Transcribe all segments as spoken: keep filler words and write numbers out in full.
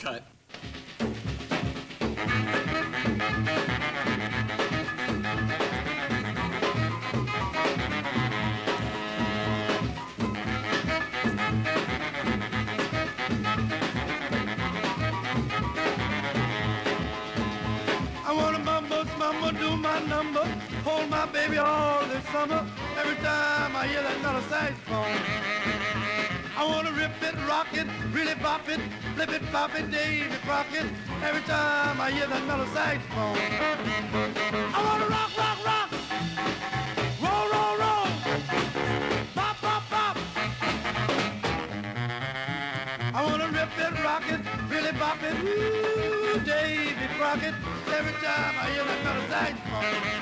Cut. I wanna mumble, mumble, do my number, hold my baby all this summer. Every time I hear that mellow saxophone, I wanna rip it, rock it, really bop it, flip it, pop it, Davy Crockett. Every time I hear that mellow saxophone, I wanna rock, rock, rock, roll, roll, roll, pop, pop, pop. I wanna rip it, rock it, really bop it, ooh, Davy Crockett. Every time I hear that mellow saxophone.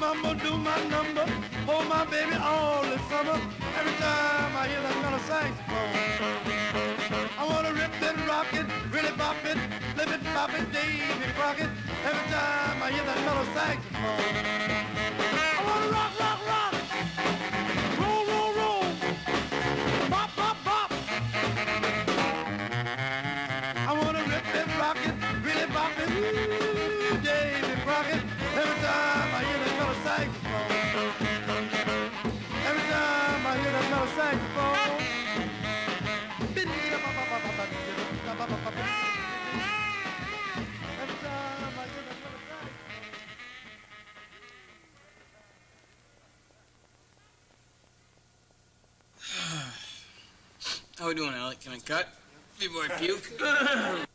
Mumble, do my number, hold my baby all this summer. Every time I hear that mellow saxophone, I wanna rip it, rock it, really bop it, flip it, pop it, Davy Crockett. Every time I hear that mellow saxophone, I wanna rock, rock, rock, roll, roll, roll, bop, bop, bop. I wanna rip it, rock it, really bop it, ooh, Davy Crockett. Every time I hear that mellow saxophone, every time I hear that mellow saxophone. How we doing, Alec? Can I cut? Before I puke?